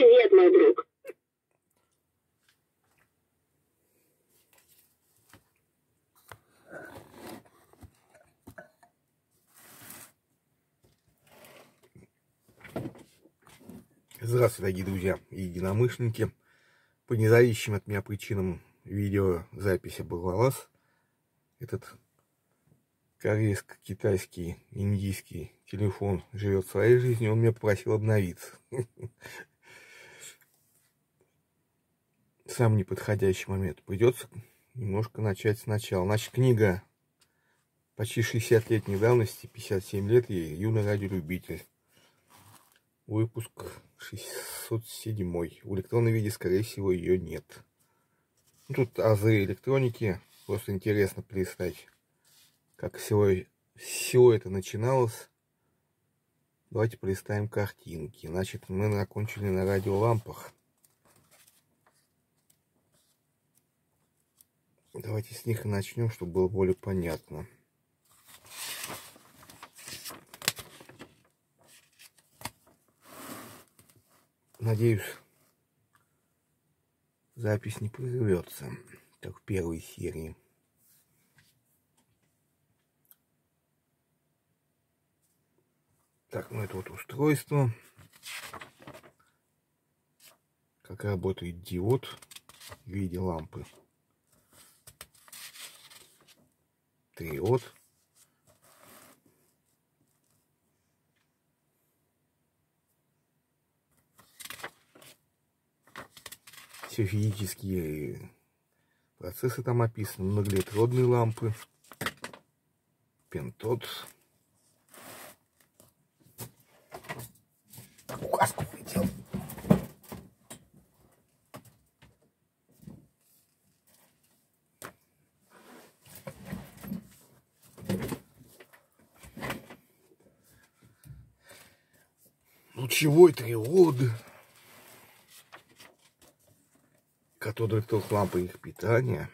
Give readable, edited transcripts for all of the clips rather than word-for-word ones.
Привет, мой друг. Здравствуйте, дорогие друзья и единомышленники. По независимым от меня причинам видеозапись оборвалась. Этот корейско-китайский, индийский телефон живет своей жизнью, он меня попросил обновиться. Сам неподходящий момент. Придется немножко начать сначала. Значит, книга почти 60-летней давности, 57 лет ей, «Юный радиолюбитель». Выпуск 607. В электронном виде, скорее всего, ее нет. Тут азы электроники. Просто интересно перестать, как все это начиналось. Давайте полистаем картинки. Значит, мы закончили на радиолампах. Давайте с них и начнем, чтобы было более понятно. Надеюсь, запись не прервется, как в первой серии. Так, ну это вот устройство. Как работает диод в виде лампы. Триод. Все физические процессы там описаны. Многоэлектродные лампы. Пентод. Указку хотел. Лучевой триод. Катоды лампы их питания.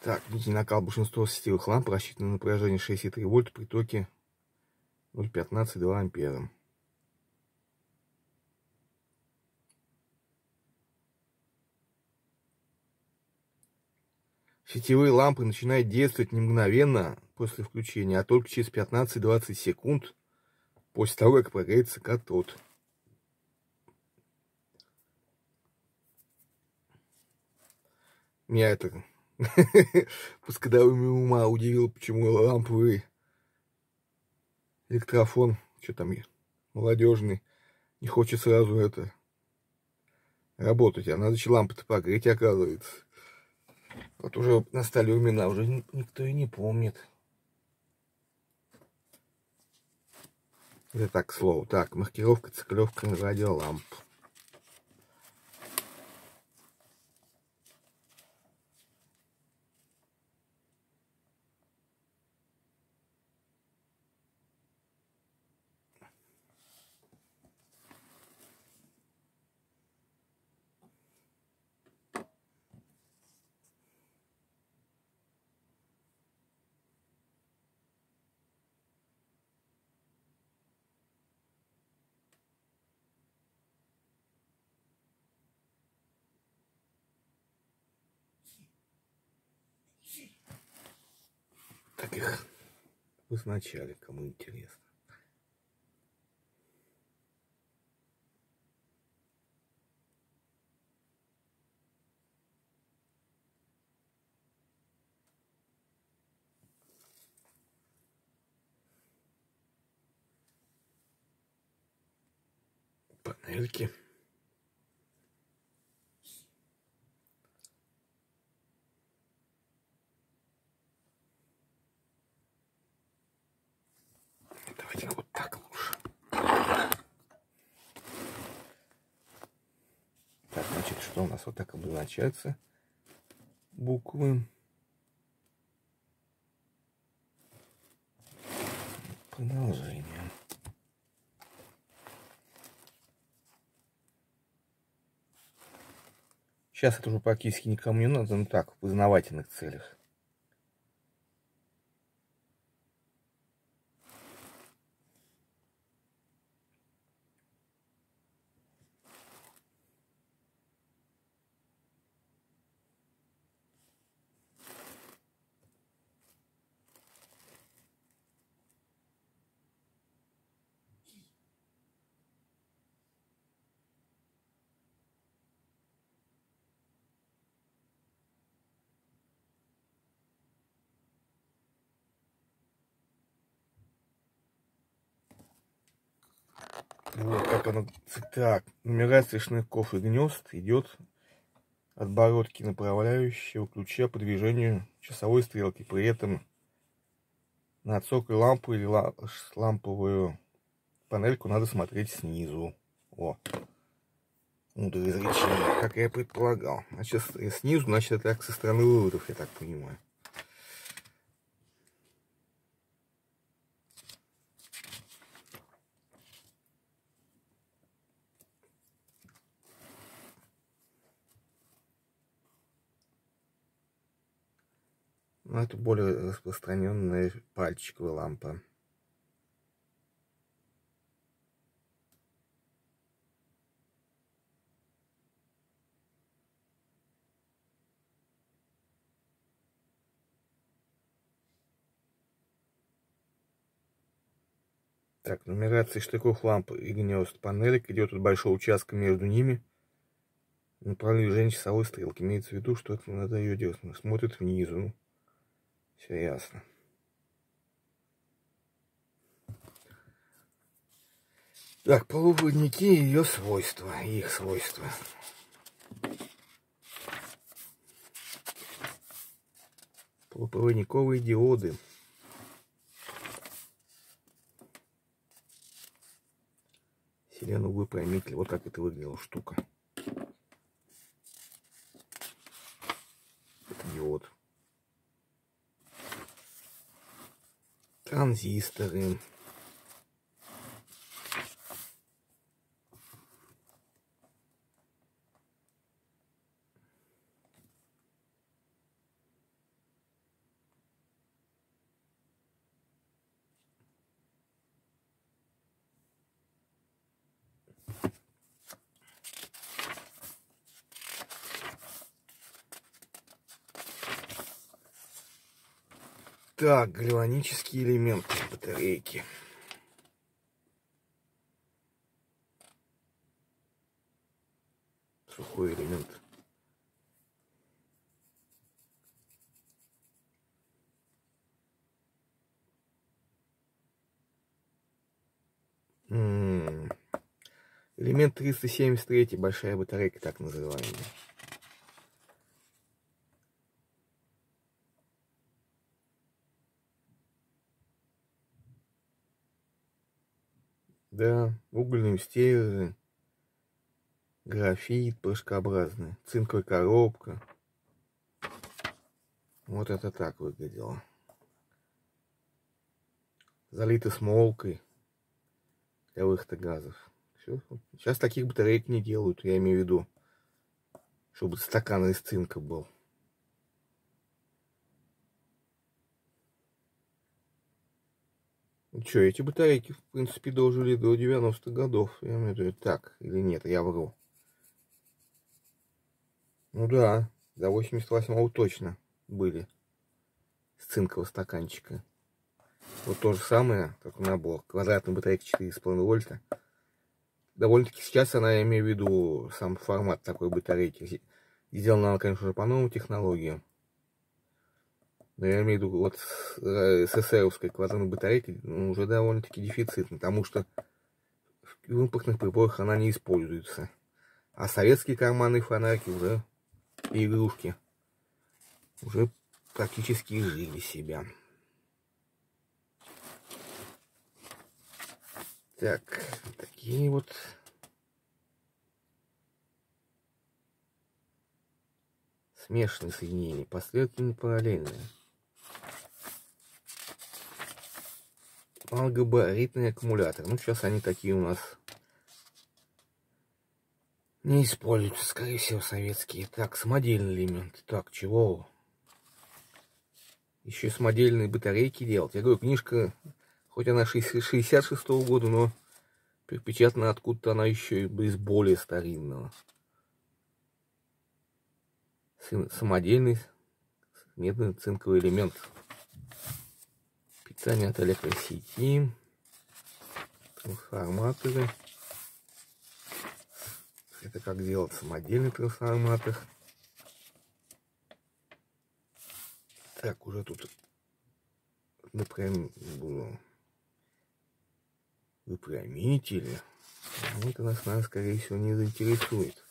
Так, видите, накал большинства сетевых ламп рассчитан на напряжение 6,3 вольт при токе 0,15-2 ампера. Сетевые лампы начинают действовать не мгновенно после включения, а только через 15-20 секунд после того, как прогреется катод. Меня это плоскодоумие ума удивило, почему ламповый электрофон, что там молодежный, не хочет сразу это работать. А надо еще лампы-то погреть, оказывается. Вот уже настали времена, уже никто и не помнит. Это так, к слову. Так, маркировка, циклевка радиоламп. Их вызначали, кому интересно. Панельки. У нас вот так обозначаются буквы. Продолжение. Сейчас это уже практически никому не надо, но так, в познавательных целях. Вот как она, так, нумерация шнырков и гнезд идет от бородки направляющего ключа по движению часовой стрелки. При этом на цоколь лампы или ламповую панельку надо смотреть снизу. О, мудрое изречение, как я и предполагал. Значит, снизу, значит, это так со стороны выводов, я так понимаю. Но это более распространенная пальчиковая лампа. Так, нумерация штыков ламп и гнезд панелек идет от большого участка между ними. Направление часовой стрелки. Имеется в виду, что это надо ее делать. Она смотрит внизу. Все ясно. Так, полупроводники и ее свойства, их свойства. Полупроводниковые диоды. Селеновый прямитель. Вот как это выглядела штука. Это диод. Транзисторы. Так, гальванические элементы батарейки. Сухой элемент. Элемент 373, большая батарейка, так называемая. Да, угольные стержни, графит порошкообразный, цинковая коробка. Вот это так выглядело. Залито смолкой для выхода газов. Все. Сейчас таких батареек не делают, я имею в виду, чтобы стакан из цинка был. Че, эти батарейки, в принципе, дожили до 90-х годов. Я имею в виду, так или нет, я вру. Ну да, до 88-го точно были. С цинкового стаканчика. Вот то же самое, как набор. Квадратная батарейка 4,5 вольта. Довольно-таки сейчас она, я имею в виду, сам формат такой батарейки. Сделана она, конечно же, по новым технологиям. Но я имею в виду, вот СССРовская квадратная батарейка уже довольно-таки дефицитна, потому что в импортных приборах она не используется. А советские карманные фонарики уже, и игрушки, уже практически жили себя. Так, такие вот... Смешанные соединения, последовательно параллельные. малогабаритный аккумулятор. Ну, сейчас они такие у нас не используются, скорее всего, советские. Так, самодельный элемент. Так, чего? Еще самодельные батарейки делать. Я говорю, книжка, хоть она 66-го года, но припечатана откуда-то она еще и из более старинного. Самодельный медный цинковый элемент. Питание от электросети. Трансформаторы. Это как делать самодельный трансформатор. Так, уже тут, например, было выпрямители. Вот это нас, скорее всего, не заинтересует.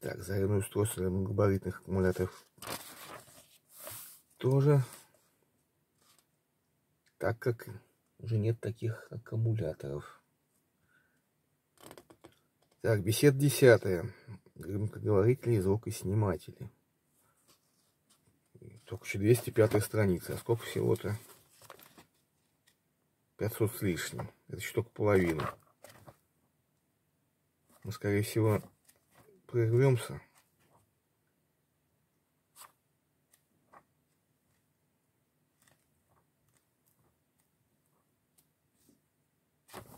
Так, зарядное устройство для габаритных аккумуляторов тоже, так как уже нет таких аккумуляторов. Так, беседа 10. Громкоговорители, звукосниматели. Только 205 страница. А сколько всего-то? 500 с лишним. Это еще только половина. Мы, скорее всего, прервемся.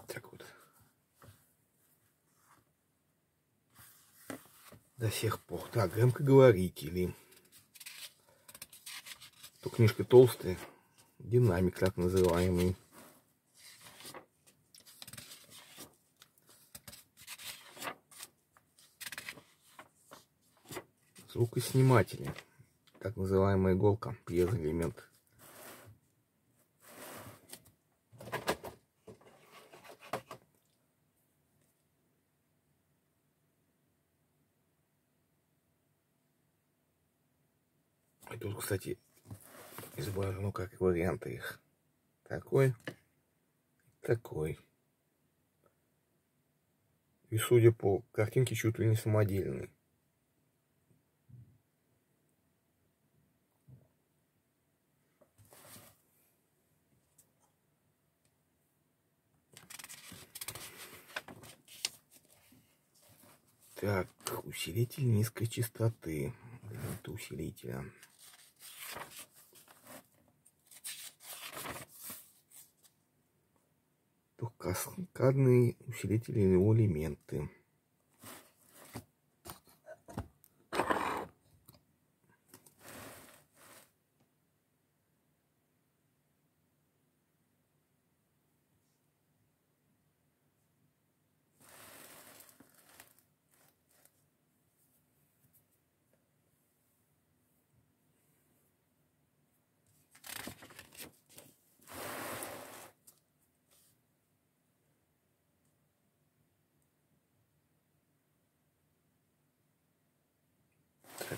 Так вот. До сих пор. Так, громкоговорители. То книжка толстая. Динамик так называемый. Звукосниматели. Так называемая иголка. Пьезоэлемент. И тут, кстати, изображено как варианты их. Такой. Такой. И, судя по картинке, чуть ли не самодельный. Так, усилитель низкой частоты. Это усилителя. Только каскадные усилители и его элементы.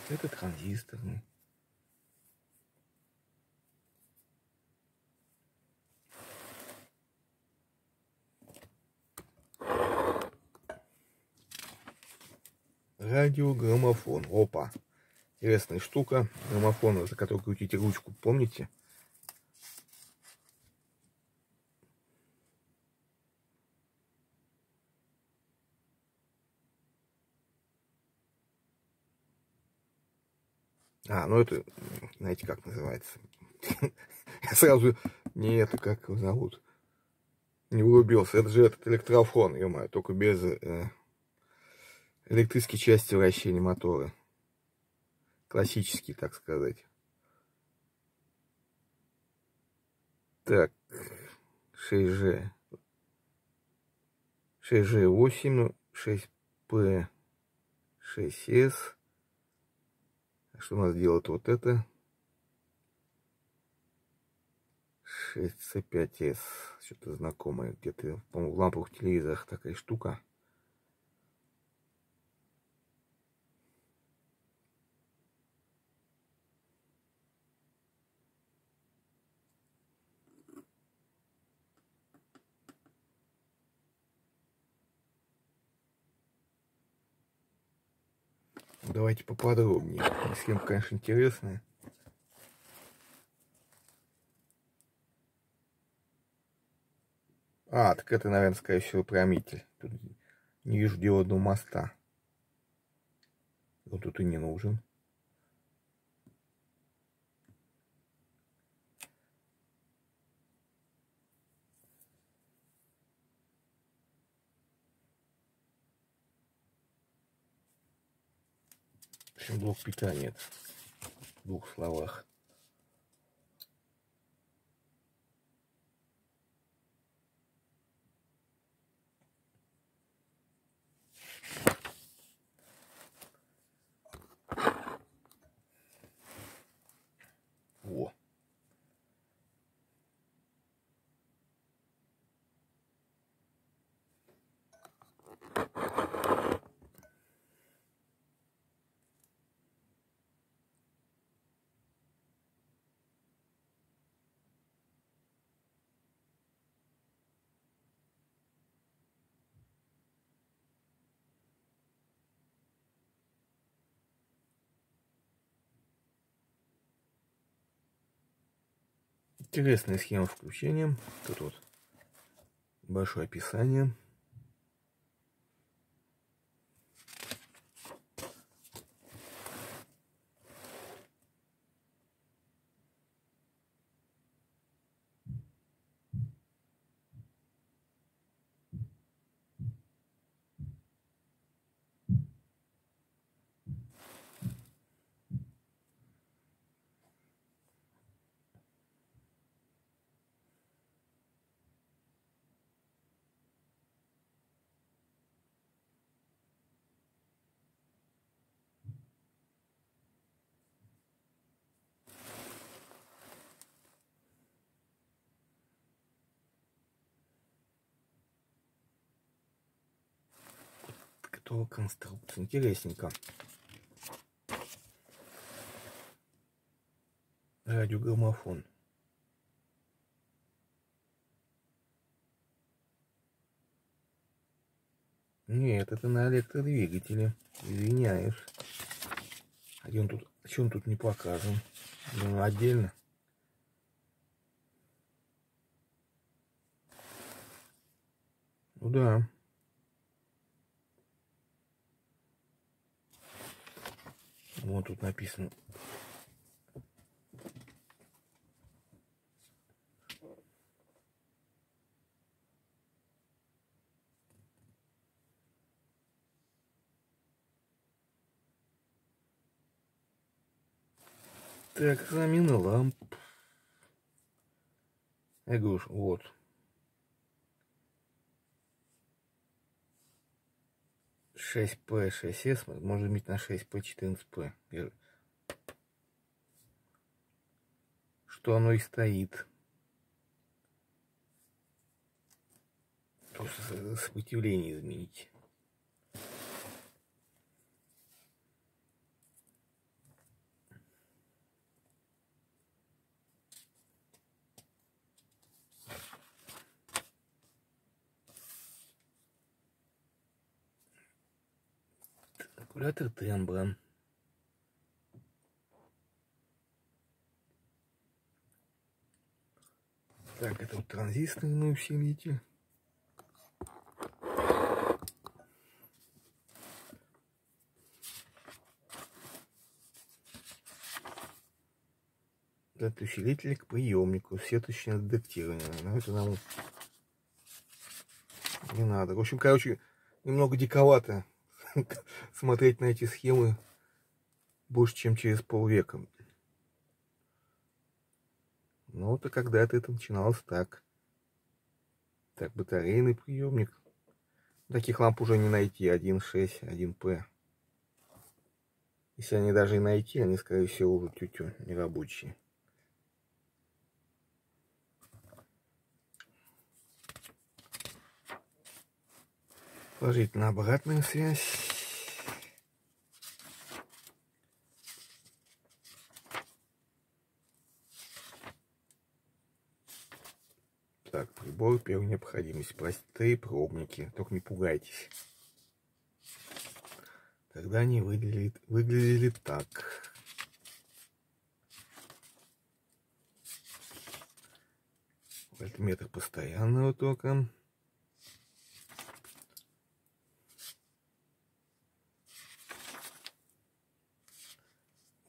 Это транзисторный. Радиограммофон. Опа. Интересная штука. Граммофон, за который крутите ручку, помните? А, ну это, знаете, как называется? Я сразу не это, как его зовут, не вырубился. Это же этот электрофон, ё-моё, только без электрической части вращения мотора. Классический, так сказать. Так, 6G. 6G8, 6P, 6S. Что у нас делает вот это? 6C5S. Что-то знакомое. Где-то, по-моему, в ламповых телевизорах такая штука. Давайте поподробнее. Схема, конечно, интересная. А, так это, наверное, скорее всего, промитель. Тут не вижу диодного моста. Вот тут и не нужен. В общем, блок питания в двух словах. Во. Интересная схема с включением. Тут вот большое описание. Конструкция интересненько. Радиограммофон. Нет, это на электродвигателе. Извиняюсь. Чем тут не показан? Ну, отдельно. Ну да. Вот тут написано. Так, замена ламп. Я говорю, вот. P6S можно иметь на 6P14P, что оно и стоит. Просто сопротивление изменить. Калькулятор тембра. Так, это вот транзисторный усилитель. Это усилитель к приемнику, сеточное детектирование. Но это нам не надо. В общем, короче, немного диковато смотреть на эти схемы больше, чем через полвека. Но вот и когда-то это начиналось так. Так, батарейный приемник. Таких ламп уже не найти. 1.6, 1P. Если они даже и найти, они, скорее всего, уже тютю нерабочие. Положительно обратная связь. Так, прибор первой необходимости. Простые пробники. Только не пугайтесь. Тогда они выглядели так. Вольтметр постоянного тока.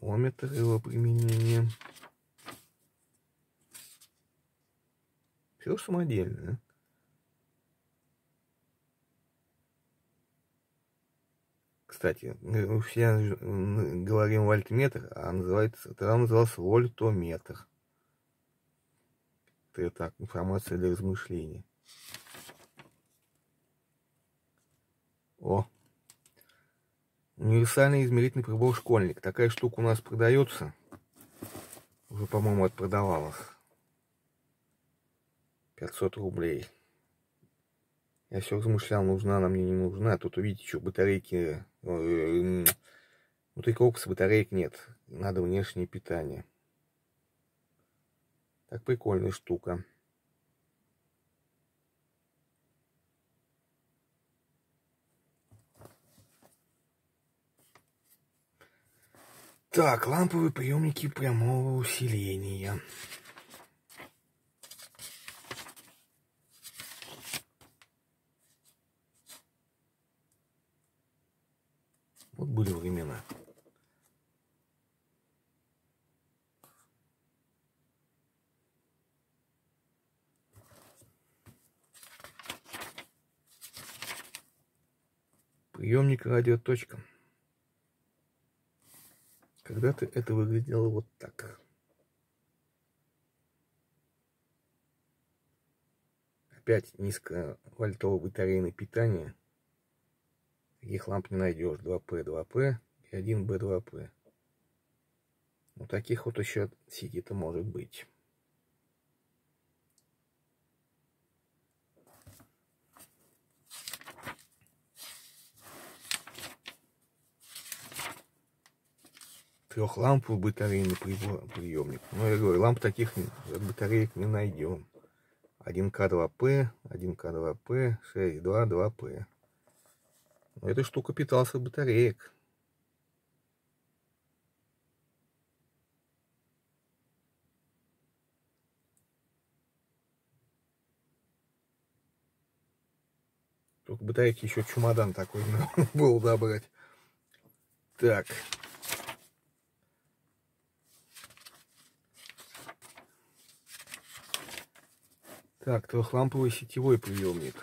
Ометр его применения. Все самодельное. Кстати, все говорим вольтметр, а называется, тогда назывался вольтометр. Это так, информация для размышлений. О! Универсальный измерительный прибор «Школьник». Такая штука у нас продается. Уже, по-моему, отпродавалась. 500 рублей. Я все размышлял, нужна она мне, не нужна. Тут, увидите, что батарейки... Внутри корпуса батареек нет. Надо внешнее питание. Так, прикольная штука. Так, ламповые приемники прямого усиления. Вот были времена. Приемник радиоточка. Когда-то это выглядело вот так. Опять низковольтовое батарейное питание. Таких ламп не найдешь. 2P2P и 1B2P. Ну таких вот еще сидит-то может быть. Трехламповый батарейный приемник. Ну, я говорю, ламп таких от батареек не найдем. 1К2П, 1К2П, 6,2,2П. Но эта штука питалась от батареек. Только батарейки еще чемодан такой надо было добрать. Так. Так, трехламповый сетевой приемник.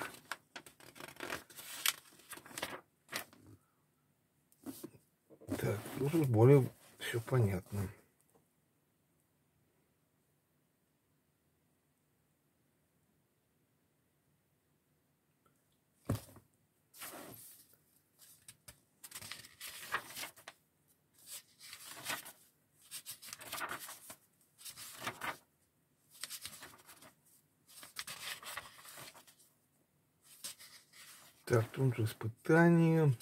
Так, ну тут более все понятно. Так, тут же испытание.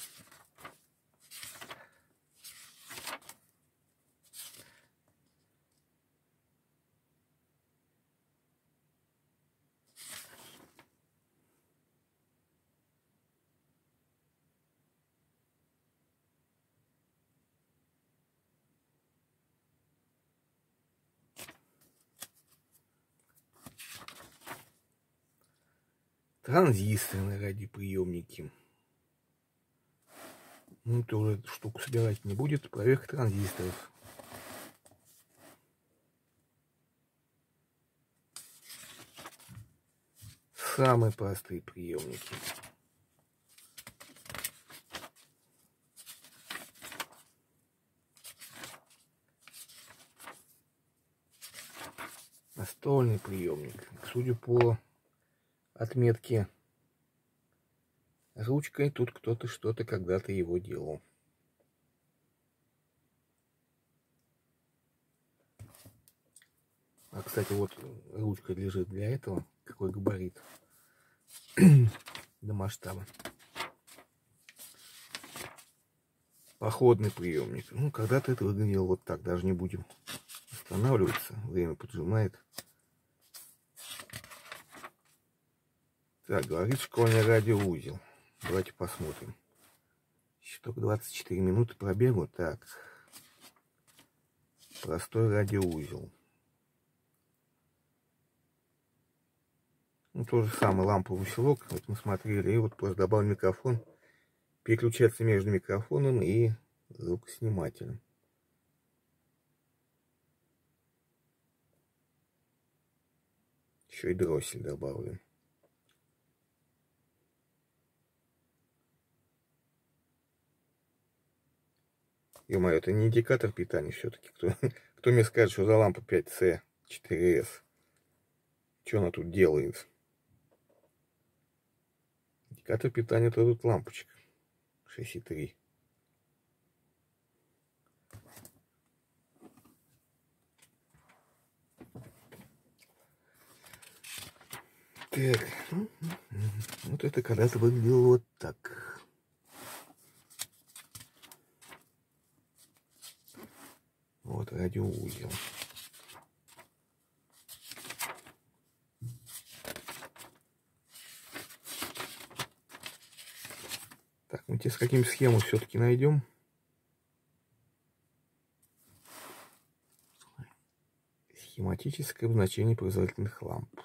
Транзисторные радиоприемники. Ну, тоже эту штуку собирать не будет. Проверка транзисторов. Самые простые приемники. Настольный приемник. Судя по отметки ручкой, тут кто-то что-то когда-то его делал. А, кстати, вот ручка лежит для этого. Какой габарит до масштаба. Походный приемник. Ну, когда-то это выглядело вот так. Даже не будем останавливаться. Время поджимает. Так, говорит школьный радиоузел. Давайте посмотрим. Еще только 24 минуты пробегу. Так. Простой радиоузел. Ну, тот же самый ламповый усилок. Вот мы смотрели. И вот просто добавил микрофон. Переключаться между микрофоном и звукоснимателем. Еще и дроссель добавлю. Ё-моё, это не индикатор питания все-таки. Кто мне скажет, что за лампа 5C4S? Что она тут делает? Индикатор питания — это тут лампочка. 6,3. Так. Вот это когда-то выглядело вот так. Вот радиоузел. Так, мы тебе с каким схему все-таки найдем. Схематическое обозначение производительных ламп.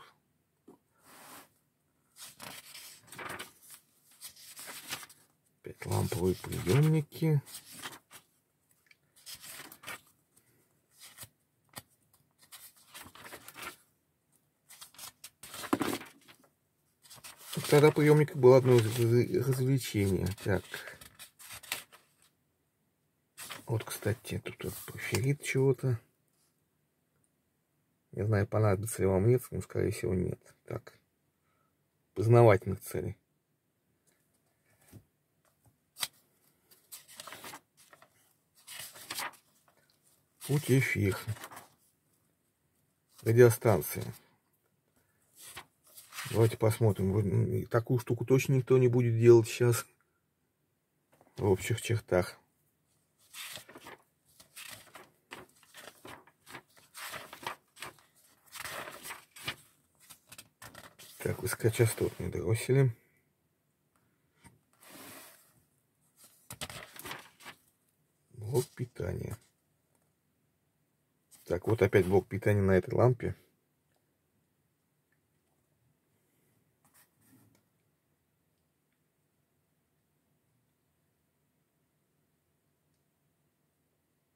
Опять ламповые приемники. Тогда приемник был одно из развлечений. Так. Вот, кстати, тут вот порфирит чего-то. Не знаю, понадобится ли вам нет, но, скорее всего, нет. Так. Познавательных целей. Путь эфир. Радиостанция. Давайте посмотрим. Такую штуку точно никто не будет делать сейчас. В общих чертах. Так, высокочастотные дроссели. Блок питания. Так, вот опять блок питания на этой лампе.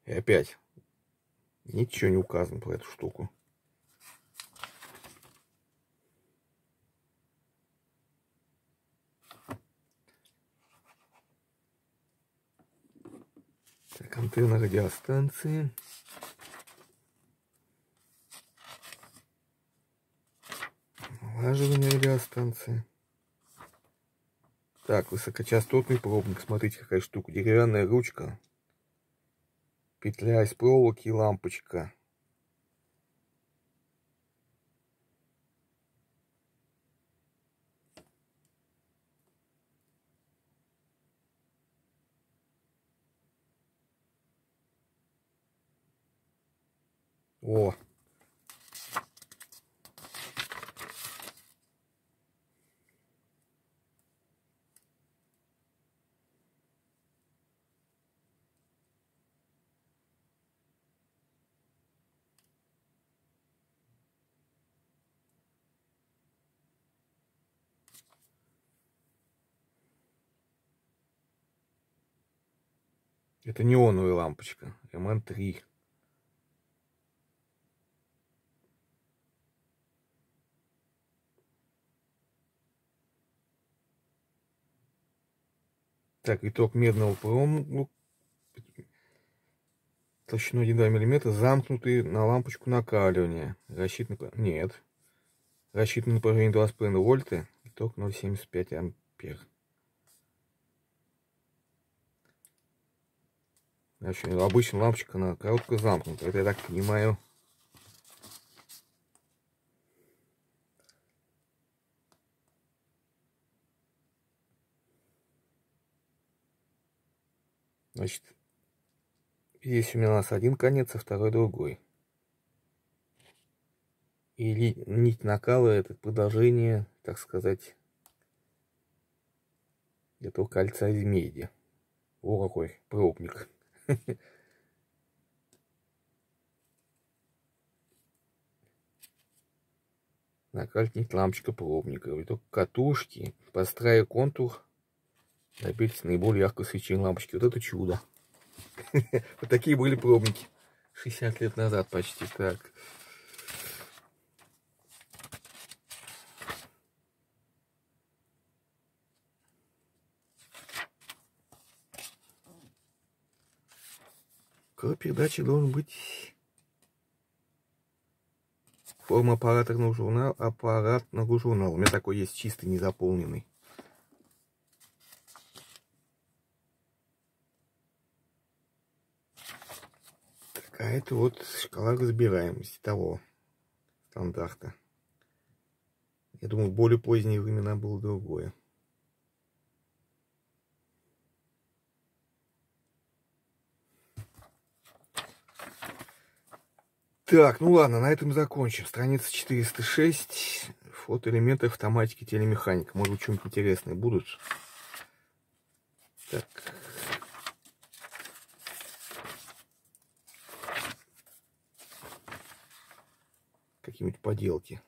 И опять ничего не указано про эту штуку. Так, антенна радиостанции. Налаживание радиостанции. Так, высокочастотный пробник. Смотрите, какая штука. Деревянная ручка. Петля из проволоки и лампочка. О! Это неоновая лампочка. МН-3. Так, итог медного промка. Толщиной 1,2 мм. Замкнутый на лампочку накаливания. Рассчитан... Нет. Рассчитан на напряжение 2,5 вольта. Итог 0,75 ампер. Обычно лампочка, она коротко замкнута. Это я так понимаю. Значит, здесь у нас один конец, а второй другой. И нить накала — это продолжение, так сказать, этого кольца из меди. О, какой пробник. Накалить лампочка пробника. Итог катушки, подстраивая контур, добились наиболее яркого свечения лампочки. Вот это чудо. Вот такие были пробники 60 лет назад почти. Так. Код передачи должен быть форма аппаратного журнала, аппаратного журнала. У меня такой есть чистый, незаполненный. Так, а это вот шкала разбираем с того стандарта. Я думаю, в более поздние времена было другое. Так, ну ладно, на этом закончим. Страница 406. Фотоэлементы автоматики, телемеханика. Может быть, что-нибудь интересное будут. Так. Какие-нибудь поделки.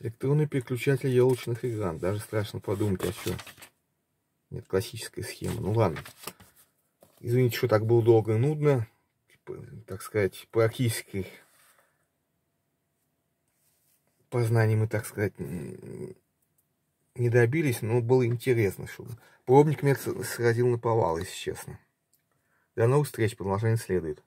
Электронный переключатель елочных экран. Даже страшно подумать, а что? Нет, классическая схема. Ну ладно. Извините, что так было долго и нудно, так сказать, практически познаний мы, так сказать, не добились, но было интересно, чтобы пробник меня сразил наповал, если честно. До новых встреч, продолжение следует.